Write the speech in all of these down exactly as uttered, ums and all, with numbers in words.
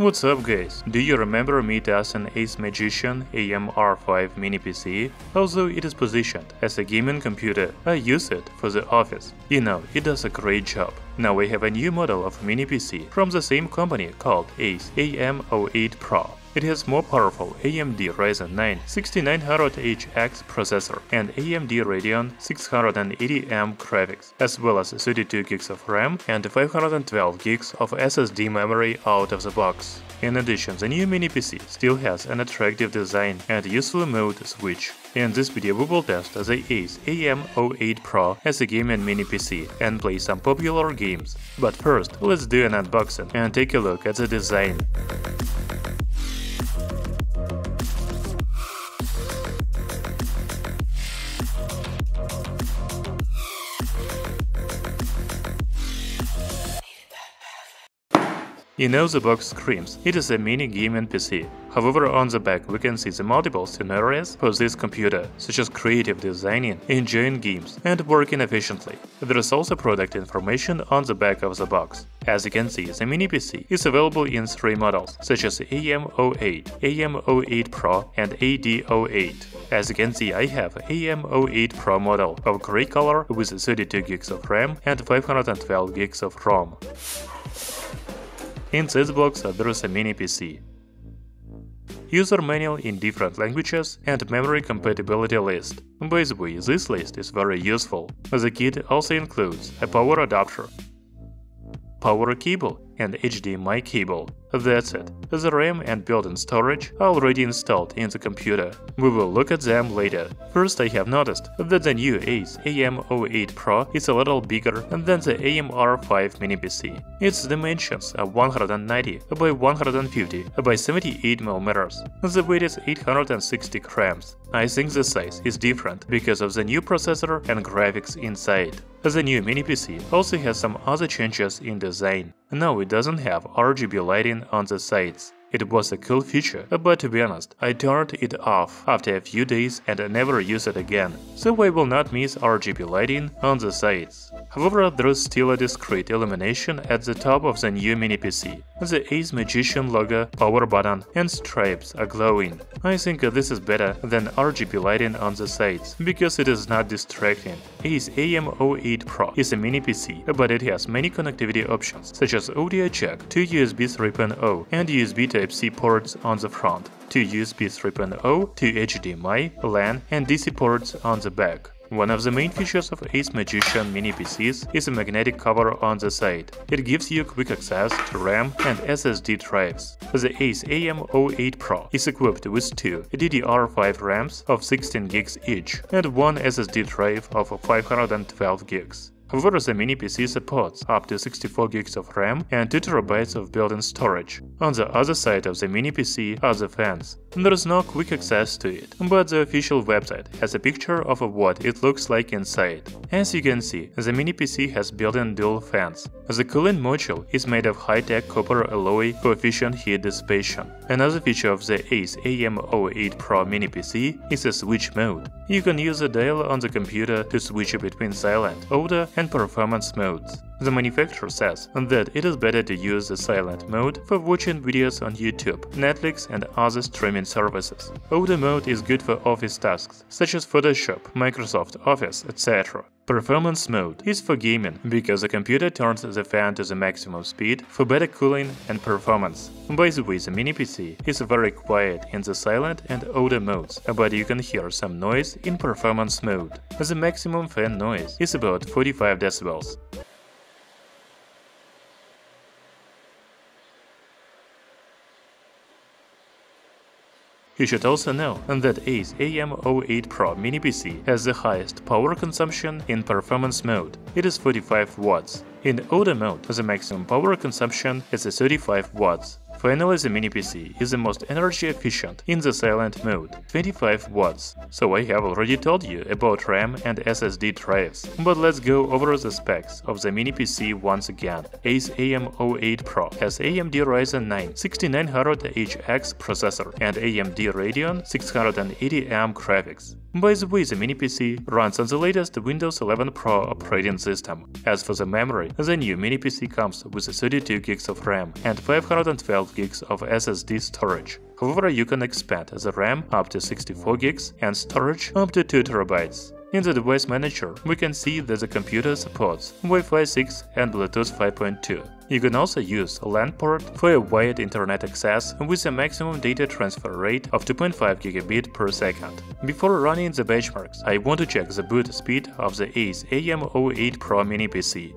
What's up, guys? Do you remember me as an Ace Magician A M R five mini P C? Although it is positioned as a gaming computer, I use it for the office. You know, it does a great job. Now we have a new model of mini P C from the same company called Ace A M zero eight Pro. It has more powerful A M D Ryzen nine sixty-nine hundred H X processor and A M D Radeon six eighty M graphics, as well as thirty-two gigs of RAM and five hundred twelve gigs of S S D memory out of the box. In addition, the new mini P C still has an attractive design and useful mode switch. In this video we will test the Ace A M zero eight Pro as a gaming mini P C and play some popular games. But first, let's do an unboxing and take a look at the design. You know, the box screams, it is a mini gaming P C. However, on the back we can see the multiple scenarios for this computer, such as creative designing, enjoying games, and working efficiently. There is also product information on the back of the box. As you can see, the mini P C is available in three models, such as A M zero eight, A M zero eight Pro, and A D zero eight. As you can see, I have A M zero eight Pro model of grey color with thirty-two gigs of RAM and five hundred twelve gigs of ROM. In this box there is a mini P C, user manual in different languages and memory compatibility list. By the way, this list is very useful. The kit also includes a power adapter, power cable and H D M I cable. That's it. The RAM and built-in storage are already installed in the computer. We will look at them later. First, I have noticed that the new Ace A M zero eight Pro is a little bigger than the A M R five mini P C. Its dimensions are one hundred ninety by one hundred fifty by seventy-eight millimeters. The weight is eight hundred sixty grams. I think the size is different because of the new processor and graphics inside. The new mini P C also has some other changes in design. Now it doesn't have R G B lighting on the sides. It was a cool feature, but to be honest, I turned it off after a few days and I never used it again, so I will not miss R G B lighting on the sides. However, there is still a discrete illumination at the top of the new mini P C. The Ace Magician logo, power button and stripes are glowing. I think this is better than R G B lighting on the sides, because it is not distracting. Ace A M zero eight Pro is a mini P C, but it has many connectivity options, such as audio jack, two U S B three point oh and U S B Type C ports on the front, two U S B three point oh, two H D M I, LAN and D C ports on the back. One of the main features of Ace Magician mini P Cs is a magnetic cover on the side. It gives you quick access to RAM and S S D drives. The Ace A M zero eight Pro is equipped with two D D R five RAMs of sixteen gigs each and one S S D drive of five hundred twelve gigs. However, the mini P C supports up to sixty-four gigs of RAM and two terabytes of built-in storage. On the other side of the mini P C are the fans. There is no quick access to it, but the official website has a picture of what it looks like inside. As you can see, the mini P C has built-in dual fans. The cooling module is made of high-tech copper alloy for efficient heat dissipation. Another feature of the Ace A M zero eight Pro mini P C is a switch mode. You can use the dial on the computer to switch between silent, auto, and performance modes. The manufacturer says that it is better to use the silent mode for watching videos on YouTube, Netflix and other streaming services. Auto mode is good for office tasks such as Photoshop, Microsoft Office, et cetera. Performance mode is for gaming, because the computer turns the fan to the maximum speed for better cooling and performance. By the way, the mini P C is very quiet in the silent and auto modes, but you can hear some noise in performance mode. The maximum fan noise is about forty-five decibels. You should also know that Ace A M zero eight Pro mini P C has the highest power consumption in performance mode. It is forty-five watts. In auto mode, the maximum power consumption is thirty-five watts. Finally, the mini P C is the most energy efficient in the silent mode, twenty-five watts. So I have already told you about RAM and S S D drives, but let's go over the specs of the mini P C once again. Ace A M zero eight Pro has A M D Ryzen nine sixty-nine hundred H X processor and A M D Radeon six eighty M graphics. By the way, the mini P C runs on the latest Windows eleven Pro operating system. As for the memory, the new mini P C comes with thirty-two gigs of RAM and 512 twelve gigs of S S D storage. However, you can expand the RAM up to sixty-four gigs and storage up to two terabytes. In the device manager, we can see that the computer supports Wi-Fi six and Bluetooth five point two. You can also use LAN port for a wired internet access with a maximum data transfer rate of two point five gigabit per second. Before running the benchmarks, I want to check the boot speed of the Ace A M zero eight Pro Mini P C.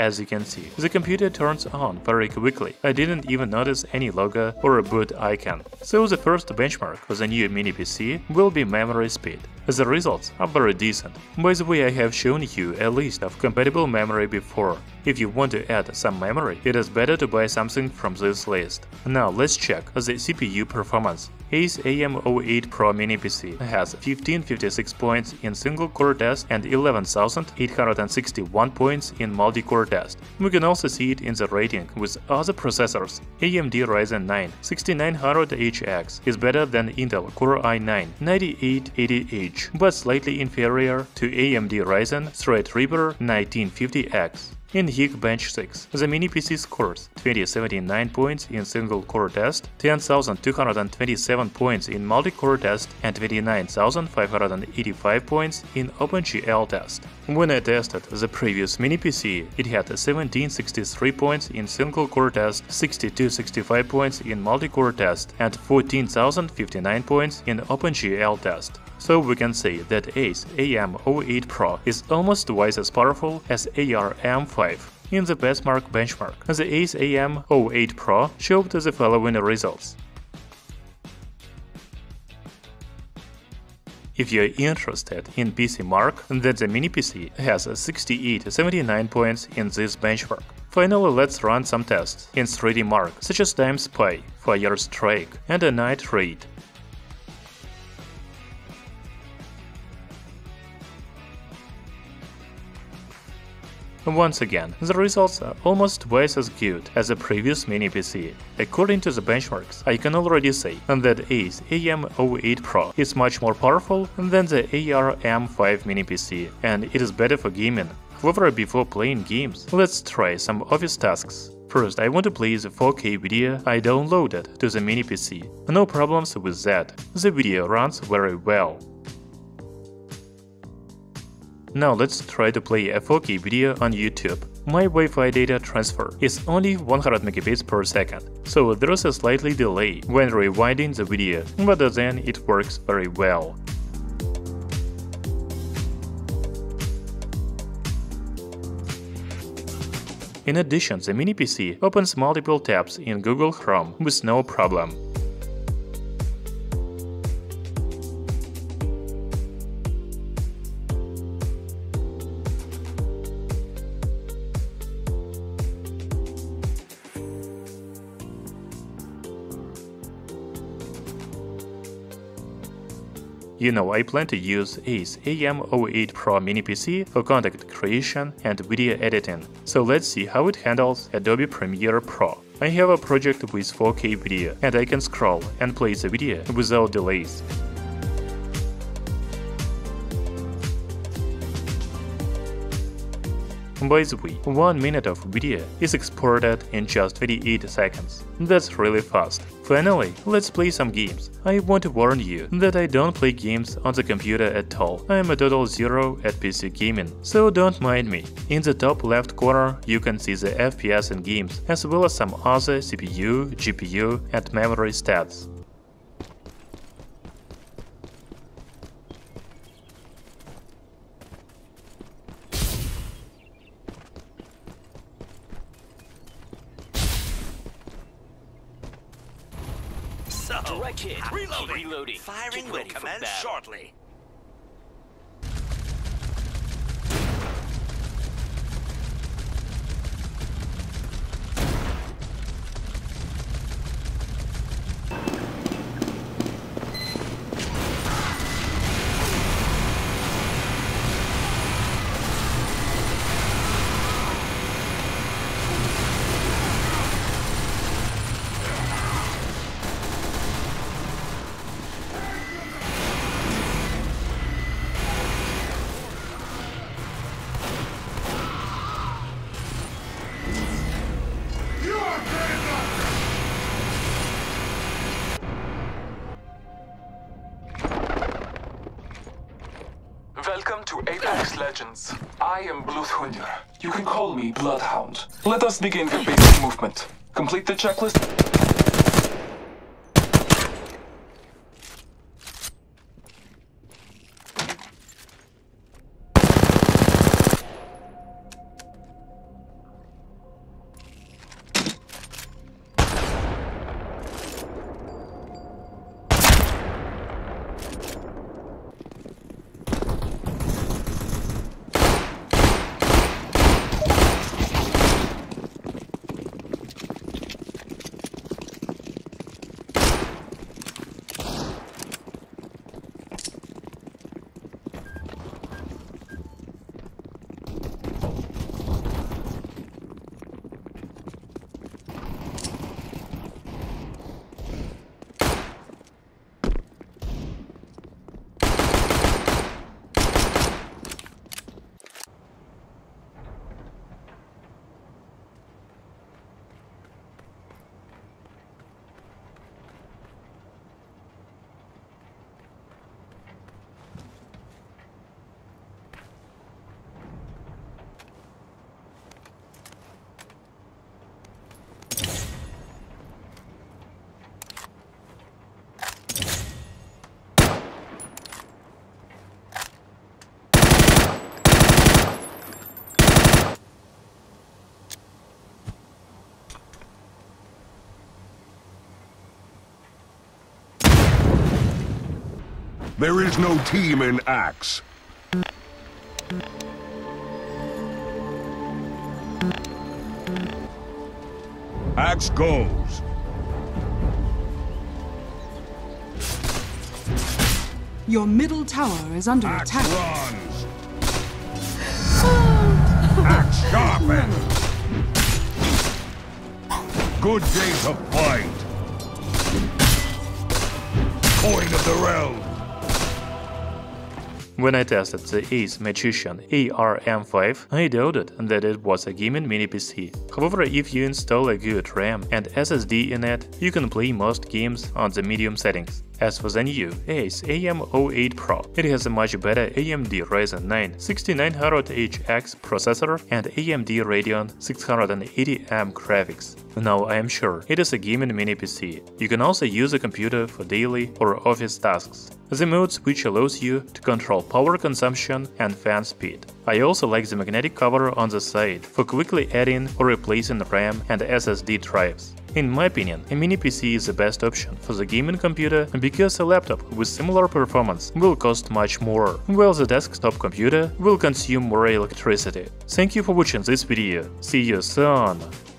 As you can see, the computer turns on very quickly. I didn't even notice any logo or a boot icon. So the first benchmark for the new mini P C will be memory speed. The results are very decent. By the way, I have shown you a list of compatible memory before. If you want to add some memory, it is better to buy something from this list. Now let's check the C P U performance. Ace A M zero eight Pro Mini P C has fifteen fifty-six points in single-core test and eleven thousand eight hundred sixty-one points in multi-core test. We can also see it in the rating with other processors. A M D Ryzen nine sixty-nine hundred H X is better than Intel Core i nine ninety-eight eighty H, but slightly inferior to A M D Ryzen Threadripper nineteen fifty X. In Geekbench six, the mini P C scores two thousand seventy-nine points in single-core test, ten thousand two hundred twenty-seven points in multi-core test, and twenty-nine thousand five hundred eighty-five points in OpenGL test. When I tested the previous mini P C, it had seventeen sixty-three points in single-core test, sixty-two sixty-five points in multi-core test, and fourteen thousand fifty-nine points in OpenGL test. So we can say that Ace A M zero eight Pro is almost twice as powerful as A R M five. In the PassMark benchmark, the Ace A M zero eight Pro showed the following results. If you are interested in P C Mark, then the mini P C has sixty-eight seventy-nine points in this benchmark. Finally, let's run some tests in three D Mark, such as Time Spy, Fire Strike, and a Night Raid. Once again, the results are almost twice as good as the previous mini P C. According to the benchmarks, I can already say that Ace A M zero eight Pro is much more powerful than the A R M five mini P C, and it is better for gaming. However, before playing games, let's try some office tasks. First, I want to play the four K video I downloaded to the mini P C. No problems with that. The video runs very well. Now let's try to play a four K video on YouTube. My Wi-Fi data transfer is only one hundred megabits per second, so there is a slight delay when rewinding the video, but then it works very well. In addition, the mini P C opens multiple tabs in Google Chrome with no problem. You know, I plan to use Ace A M zero eight Pro Mini P C for content creation and video editing, so let's see how it handles Adobe Premiere Pro. I have a project with four K video, and I can scroll and play the video without delays. By the way, one minute of video is exported in just twenty-eight seconds. That's really fast. Finally, let's play some games. I want to warn you that I don't play games on the computer at all. I am a total zero at P C gaming, so don't mind me. In the top left corner, you can see the F P S in games, as well as some other C P U, G P U, and memory stats. Reloading. Reloading. Firing will commence shortly. to Apex Legends. I am Bluthwinner. You can call me Bloodhound. Let us begin the basic movement. Complete the checklist. There is no team in Axe. Axe goes. Your middle tower is under Axe attack. Runs. Axe sharpens. Good day to fight. Coin of the realm. When I tested the Ace Magician A R M five, I doubted that it was a gaming mini P C. However, if you install a good RAM and S S D in it, you can play most games on the medium settings. As for the new Ace A M zero eight Pro, it has a much better A M D Ryzen nine sixty-nine hundred H X processor and A M D Radeon six eighty M graphics. Now I am sure it is a gaming mini P C. You can also use a computer for daily or office tasks. The mode switch allows you to control power consumption and fan speed. I also like the magnetic cover on the side for quickly adding or replacing RAM and S S D drives. In my opinion, a mini P C is the best option for the gaming computer because a laptop with similar performance will cost much more, while the desktop computer will consume more electricity. Thank you for watching this video. See you soon!